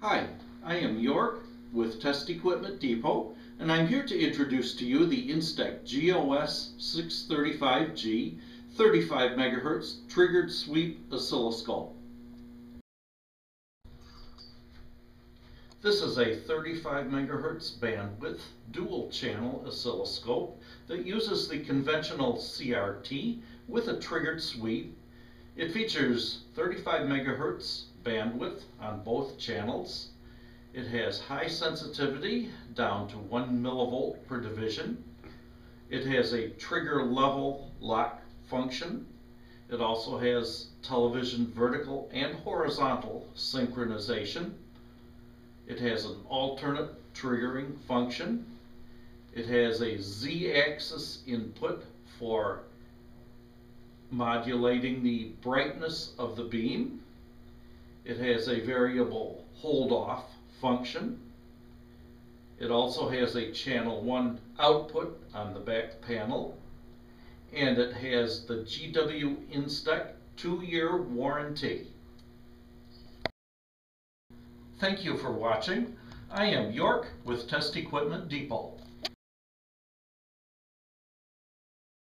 Hi, I am York with Test Equipment Depot, and I'm here to introduce to you the Instek GOS-635G 35 MHz Triggered Sweep Oscilloscope. This is a 35 MHz bandwidth dual channel oscilloscope that uses the conventional CRT with a triggered sweep. It features 35 MHz bandwidth on both channels. It has high sensitivity down to 1 millivolt per division. It has a trigger level lock function. It also has television vertical and horizontal synchronization. It has an alternate triggering function. It has a Z-axis input for modulating the brightness of the beam. It has a variable hold-off function. It also has a channel 1 output on the back panel. And it has the GW Instek 2-year warranty. Thank you for watching. I am York with Test Equipment Depot.